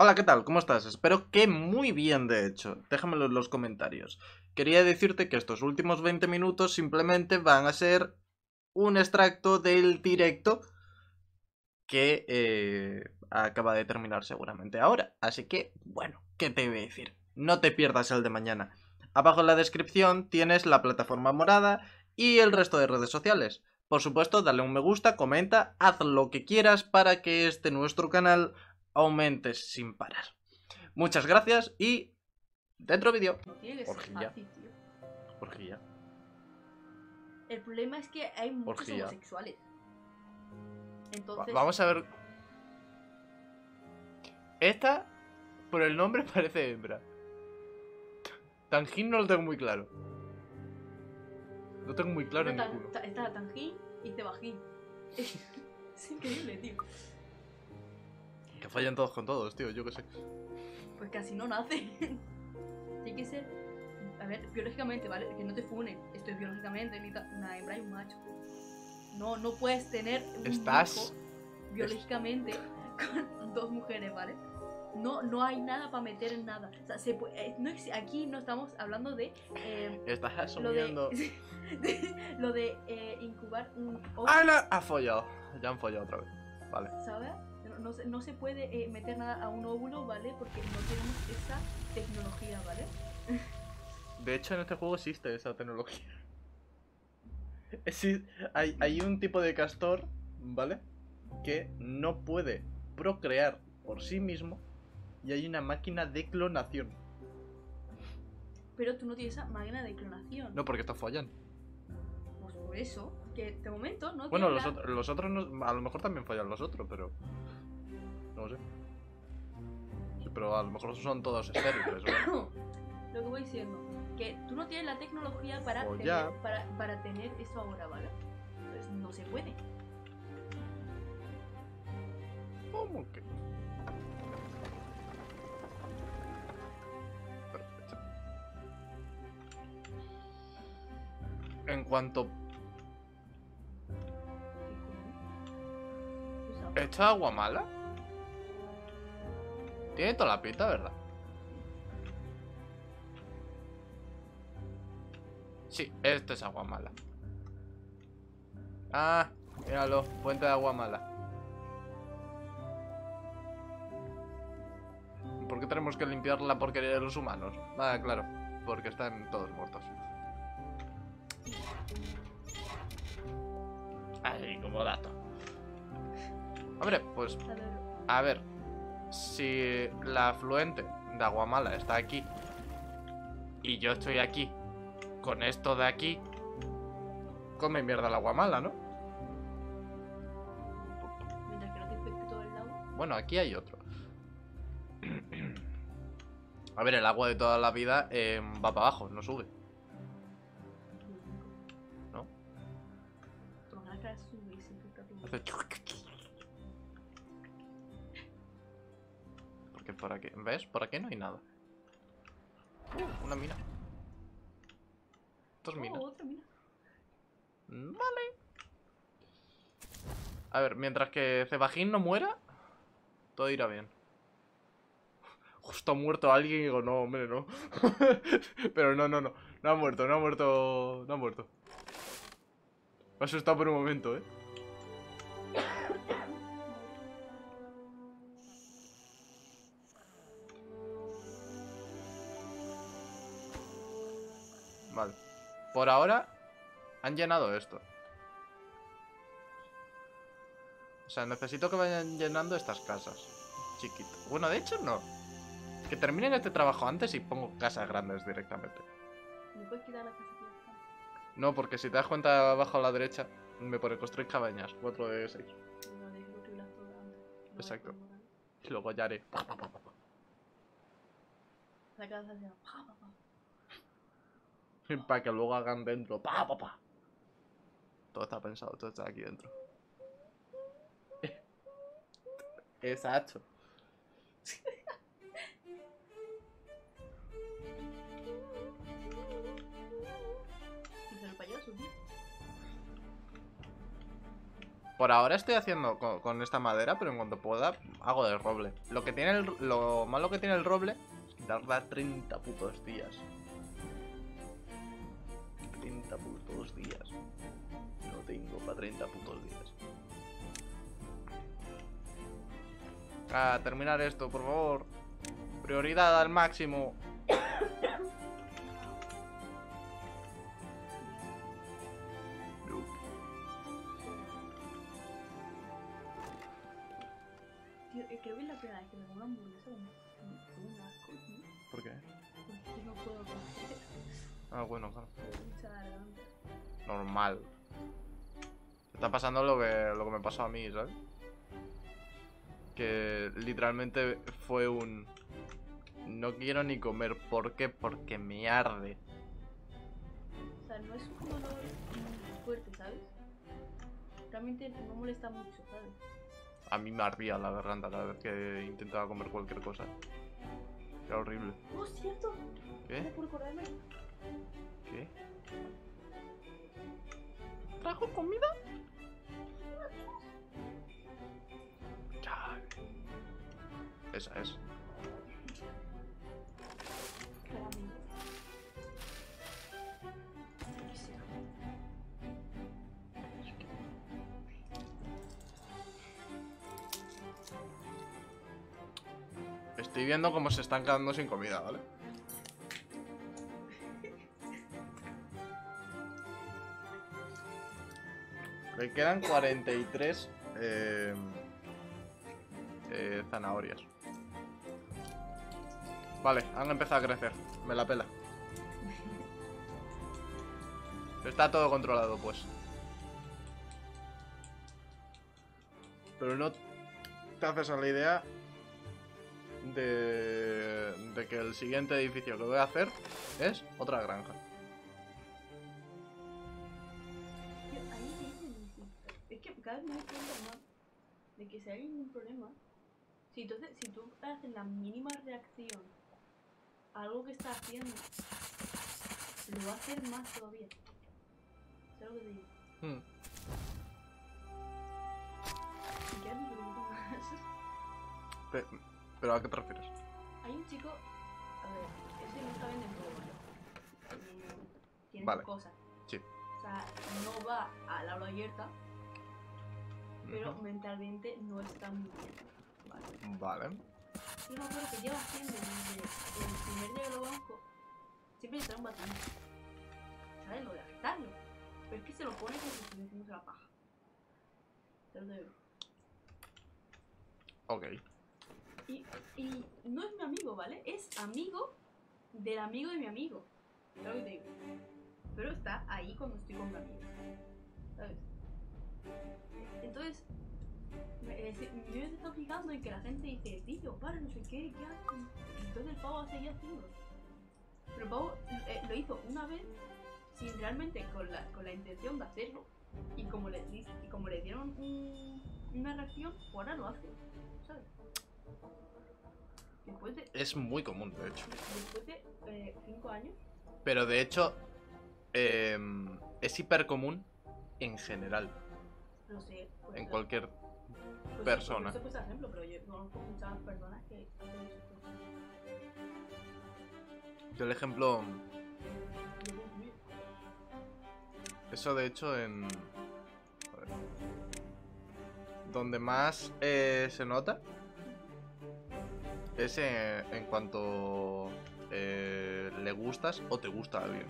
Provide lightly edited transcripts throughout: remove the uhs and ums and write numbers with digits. Hola, ¿qué tal? ¿Cómo estás? Espero que muy bien, de hecho. Déjamelo en los comentarios. Quería decirte que estos últimos 20 minutos simplemente van a ser un extracto del directo que acaba de terminar seguramente ahora. Así que, bueno, ¿qué te voy a decir? No te pierdas el de mañana. Abajo en la descripción tienes la plataforma morada y el resto de redes sociales. Por supuesto, dale un me gusta, comenta, haz lo que quieras para que este nuestro canal aumentes sin parar. Muchas gracias y dentro vídeo. No tiene que ser fácil, tío. Orgía. El problema es que hay muchos homosexuales. Entonces... Vamos a ver. Esta, por el nombre, parece hembra. Tanjin no lo tengo muy claro. No tengo muy claro ninguno. Está la Tanjin y Cebajín. Es increíble, tío. Que fallan todos con todos, tío, yo qué sé. Pues casi no nace. Tiene que ser, a ver, biológicamente, ¿vale? Que no te funen. Esto es biológicamente, ni una hembra y un macho. No, no puedes tener un hijo biológicamente con dos mujeres, ¿vale? No, no hay nada para meter en nada. O sea, se puede, no, aquí no estamos hablando de... Estás asumiendo... Lo de incubar un... ¡Ah, follado! Ya han follado otra vez. Vale. ¿Sabes? No se puede meter nada a un óvulo, ¿vale? Porque no tenemos esa tecnología, ¿vale? De hecho, en este juego existe esa tecnología. Hay un tipo de castor, ¿vale? Que no puede procrear por sí mismo y hay una máquina de clonación. Pero tú no tienes esa máquina de clonación. No, porque estás follando. Pues por eso, que de momento no. Bueno, los otros no, a lo mejor también fallan los otros, pero... No sé. Sí, pero a lo mejor son todos estériles. ¿No? Lo que voy diciendo, que tú no tienes la tecnología para tener eso ahora, ¿vale? Entonces no se puede. ¿Cómo que? Perfecto. En cuanto... ¿Esta agua mala? Tiene toda la pinta, ¿verdad? Sí, esto es agua mala. Ah, míralo, fuente de agua mala. ¿Por qué tenemos que limpiar la porquería de los humanos? Ah, claro, porque están todos muertos. Ahí, como dato. Hombre, pues... A ver... Si la afluente de Aguamala está aquí y yo estoy aquí con esto de aquí, come mierda la Aguamala, ¿no? Mientras que no te infecte todo el agua. Bueno, aquí hay otro. A ver, el agua de toda la vida va para abajo, no sube. ¿No? Hace... Por aquí, ¿ves? Por aquí no hay nada. Una mina. Dos minas. Otra mina. Vale. A ver, mientras que Cebajín no muera, todo irá bien. Justo ha muerto alguien y digo, no, hombre, no. Pero no. No ha muerto. Me ha asustado por un momento, ¿eh? Vale. Por ahora han llenado esto. O sea, necesito que vayan llenando estas casas. Chiquito. Bueno, de hecho no. Que terminen este trabajo antes y pongo casas grandes directamente. ¿Me puedes quitar la casa que está? No, porque si te das cuenta abajo a la derecha, me pone construir cabañas. 4 de 6. Exacto. Y luego ya haré. La casa se va. Para que luego hagan dentro. ¡Pa! Todo está pensado, todo está aquí dentro. Exacto. ¿Y el payaso, tío? Por ahora estoy haciendo con esta madera, pero en cuanto pueda hago del roble. Lo que tiene lo malo que tiene el roble es que tarda 30 putos días. 30 putos días. No tengo para 30 putos días. A terminar esto, por favor. Prioridad al máximo. Tío, creo que es la primera vez que me como una hamburguesa. Me asco, ¿no? ¿Por qué? Porque no puedo comer. Ah, bueno, claro. Normal. Está pasando lo que me pasó a mí, ¿sabes? Que literalmente fue un... No quiero ni comer. ¿Por qué? Porque me arde. O sea, no es un dolor muy fuerte, ¿sabes? Realmente no molesta mucho, ¿sabes? A mí me ardía la garganta cada vez que intentaba comer cualquier cosa. Era horrible. ¡No es cierto! ¿Qué? No puedo acordarme. ¿Qué? ¿Trajo comida? Esa es. Estoy viendo cómo se están quedando sin comida, ¿vale? Me quedan 43 zanahorias. Vale, han empezado a crecer. Me la pela. Está todo controlado, pues. Pero no te haces a la idea de que el siguiente edificio que voy a hacer es otra granja. Es que cada vez me doy cuenta más de que si hay ningún problema, si tú haces la mínima reacción a algo que estás haciendo, lo va a hacer más todavía. ¿Sabes lo que te digo? ¿Y qué haces? ¿Pero a qué te refieres? Hay un chico... A ver, ese no está bien del todo. Tiene vale. Cosas. Sí. O sea, no va a la hora abierta, pero mentalmente no está muy bien. Vale. Yo me acuerdo que lleva haciendo desde el primer día que lo banco. Siempre le trae un batón. ¿Sabes? Lo de agitarlo. Pero es que se lo pone como si estuviese la paja. Te lo digo. Ok. Y no es mi amigo, ¿vale? Es amigo del amigo de mi amigo. Es lo que te digo. Pero está ahí cuando estoy con mi amigo. ¿Sabes? Entonces... yo me estoy fijando en que la gente dice, tío, para, no sé qué, ¿qué haces? Entonces el pavo seguía haciendo. Pero el pavo lo hizo una vez sin realmente con la intención de hacerlo. Y como le dieron una reacción, ahora lo hace, ¿sabes? Después de, es muy común, de hecho. Después de 5 años. Pero de hecho, es hiper común en general. No sé. Pues, en cualquier... persona. Pues, por ejemplo, pero yo conozco muchas personas que hacen eso. Yo el ejemplo... Eso de hecho en... A ver. Donde más se nota es en cuanto le gustas o te gusta a alguien.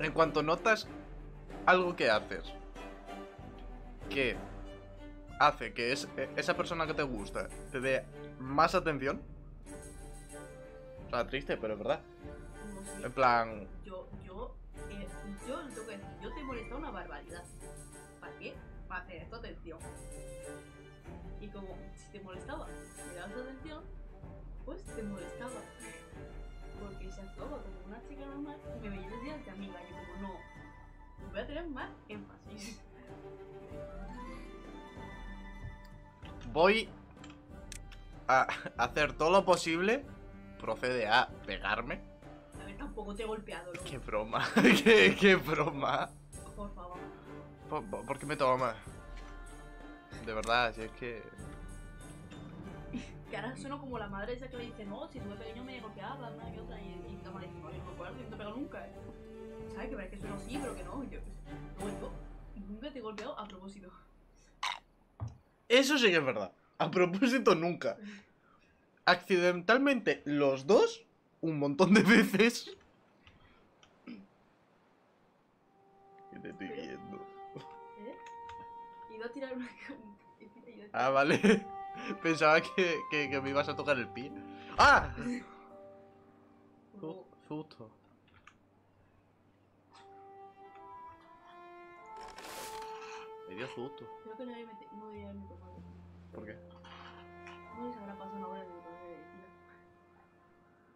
En cuanto notas algo que haces que hace que esa persona que te gusta te dé más atención. O sea, triste, pero es verdad. No sé, en plan... Yo lo que decir, yo te he molestado una barbaridad. ¿Para qué? Para hacer tu atención. Y como si te molestaba, te dabas atención, pues te molestaba. Porque se actuaba como una chica normal y me veía decir a mi amiga. Yo como, no, voy a tener más énfasis. Voy a hacer todo lo posible. Procede a pegarme. A ver, tampoco. poco te he golpeado, loco. Qué broma, qué broma. Por favor. ¿Por qué me tomas? De verdad, si es que... Que ahora sueno como la madre esa que le dice, no, si tú de pequeño me golpeaba una que otra y la madre dice, no, yo no te pego nunca, ¿eh? ¿Sabes? Que parece que sueno sí, pero que no, yo nunca te he golpeado a propósito. Eso sí que es verdad. A propósito nunca. Accidentalmente los dos, un montón de veces. ¿Qué te estoy viendo? ¿Eh? Iba a tirar una... Ah, vale. Pensaba que me ibas a tocar el pie. ¡Ah! Oh. Susto. Me dio susto. Creo que no debía haber mi papá. ¿Por qué? No se habrá pasado una hora de mi papá.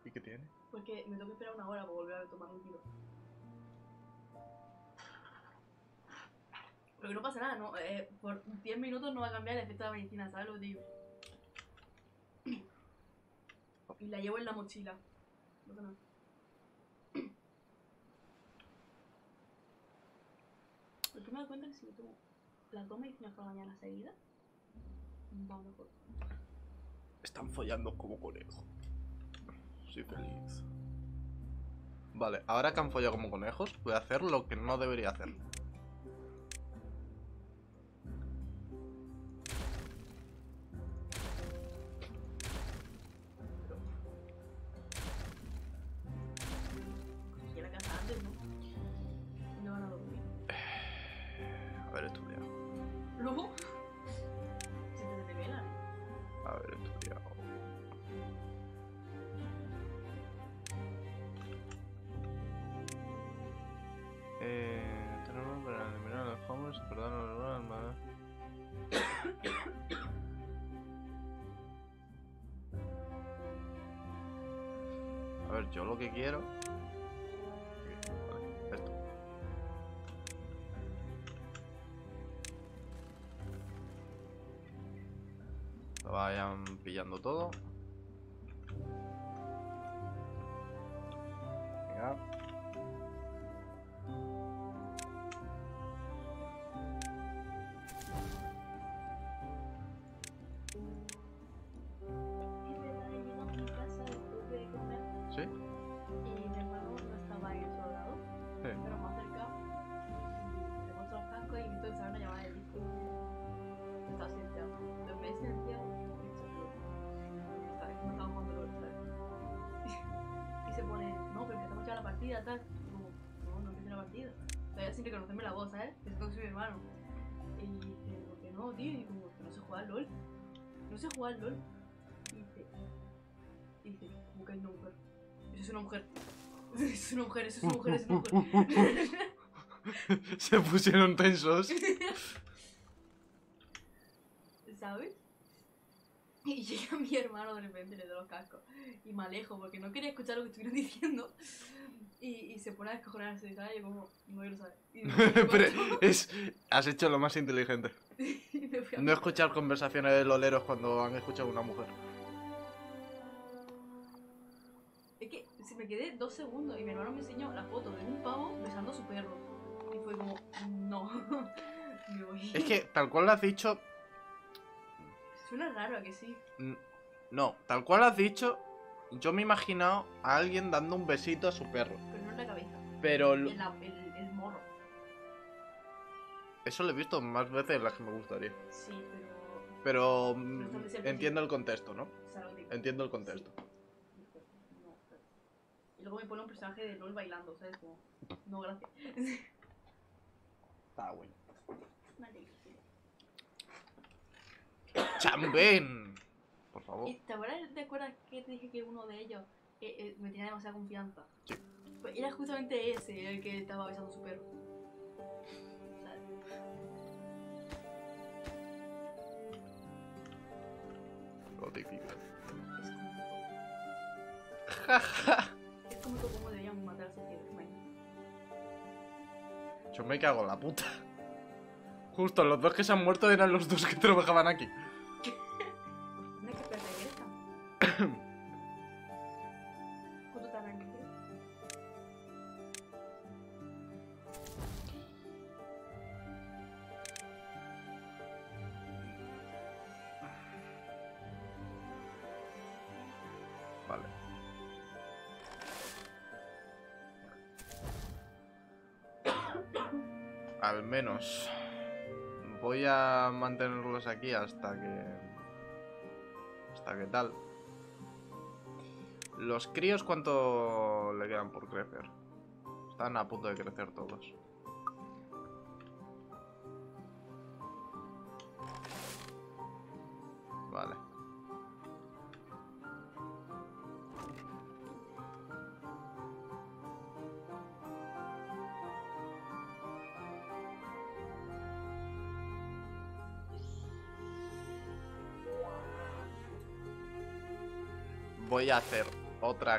¿Y qué tiene? Porque me tengo que esperar una hora para volver a tomar un tiro. Pero que no pasa nada, no, por 10 minutos no va a cambiar el efecto de la medicina, ¿sabes lo que digo? Y la llevo en la mochila. No pasa nada. ¿Por qué me doy cuenta que si me tomo las 2 medicinas por la mañana seguidas? Va mejor. Están follando como conejos. Soy feliz. Vale, ahora que han follado como conejos, voy a hacer lo que no debería hacer. A ver, yo lo que quiero... Vale, esto. Lo vayan pillando todo. Venga. Tal, como, no empecé la partida. Todavía sin reconocerme la voz, ¿sabes? Que soy mi hermano. Y digo que no, tío, y como que no sé jugar LOL. No sé jugar LOL. Y dice, como que es una mujer. Eso es una mujer. Eso es una mujer, eso es una mujer, eso es una mujer. Se pusieron tensos. ¿Sabes? Y llega mi hermano de repente, le doy los cascos. Y me alejo porque no quería escuchar lo que estuvieron diciendo. Y se pone a descojonarse, ¿sabes? Y yo como, no quiero saber. Pero has hecho lo más inteligente. No escuchar conversaciones de loleros cuando han escuchado a una mujer. Es que se me quedé 2 segundos y mi hermano me enseñó la foto de un pavo besando a su perro. Y fue como, no. Es que tal cual lo has dicho... Suena raro, ¿a que sí? No, tal cual has dicho, yo me he imaginado a alguien dando un besito a su perro. Pero no en la cabeza. Pero... El morro. Eso lo he visto más veces de las que me gustaría. Sí, pero... Pero entiendo el contexto, ¿no? Entiendo el contexto. Sí. No, pero... Y luego me pone un personaje de LOL bailando, ¿sabes? Como... No, gracias. Está bueno. Vale. ¡Chambén! Por favor. ¿Te acuerdas que te dije que uno de ellos me tenía demasiada confianza? Sí. Pues era justamente ese el que estaba besando a su perro. ¿Sabes? Lo típico. Es como cómo deberíamos matar a ese tío. Yo me cago en la puta. Justo, los dos que se han muerto eran los dos que trabajaban aquí. Vale. Al menos voy a mantenerlos aquí hasta que tal. Los críos, ¿cuánto le quedan por crecer? Están a punto de crecer todos. Vale. Voy a hacer otra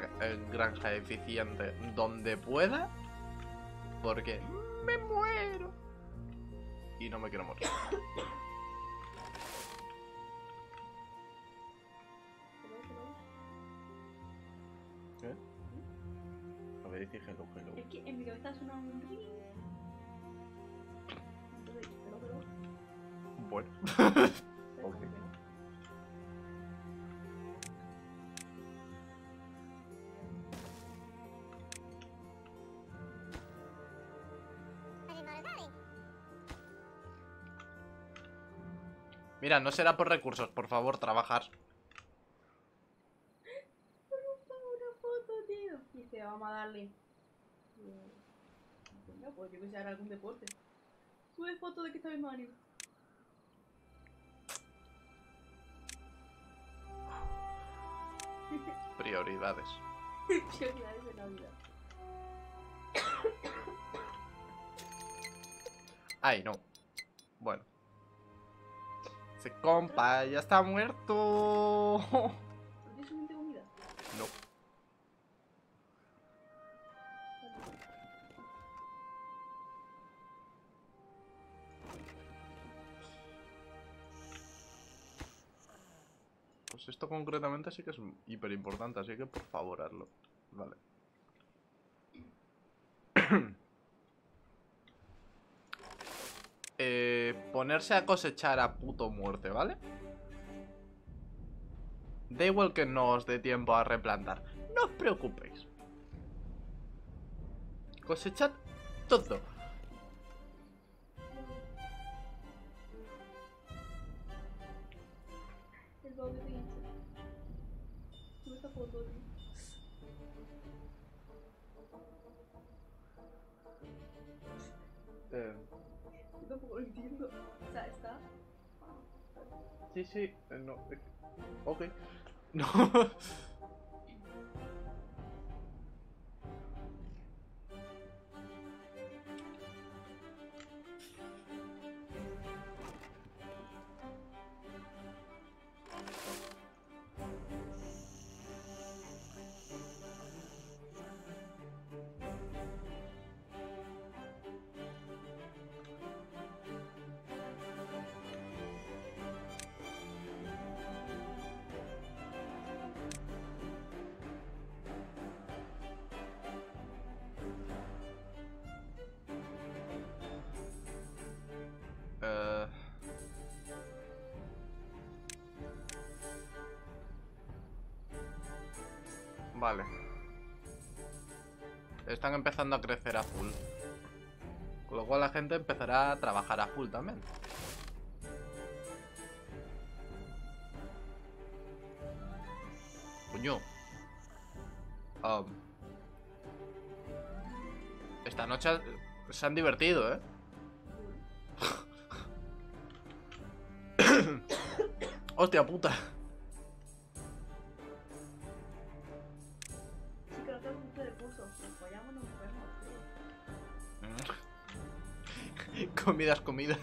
granja eficiente donde pueda, porque me muero y no me quiero morir. ¿Qué? Lo que dice hello, hello. Es que en mi cabeza suena un ring. Bueno. Okay. Mira, no será por recursos, por favor, trabajar. Una foto, tío. Dice, vamos a darle. No, pues yo pensé algún deporte. Sube foto de que está bien Mario. Prioridades. Prioridades de la vida. Ay, no. Bueno. Ese compa ya está muerto. ¿Tienes suficiente comida? No. Pues esto concretamente sí que es hiper importante, así que por favor hazlo. Vale. Ponerse a cosechar a puto muerte, ¿vale? Da igual que no os dé tiempo a replantar. No os preocupéis. Cosechad todo. Tampoco lo entiendo. O sea, está. Sí, sí, no. Ok. No. Vale. Están empezando a crecer a full. Con lo cual la gente empezará a trabajar a full también. Coño. Esta noche se han divertido, ¿eh? Hostia puta. Comida es comida.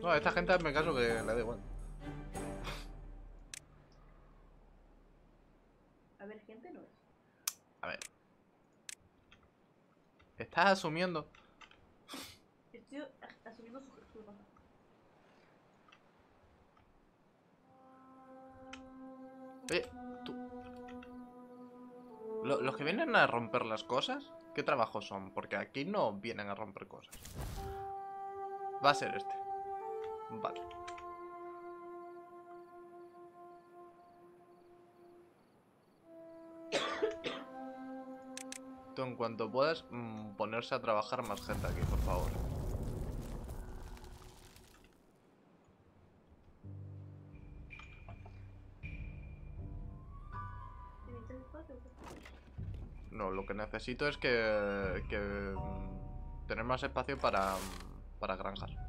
No, a esta gente me caso que le da igual. A ver, gente no es. A ver. Estás asumiendo. Estoy asumiendo su cosa. Oye, tú. Los que vienen a romper las cosas, ¿qué trabajos son? Porque aquí no vienen a romper cosas. Va a ser este. Vale. Perfecto, en cuanto puedas ponerse a trabajar más gente aquí, por favor. No, lo que necesito es que tener más espacio para granjas.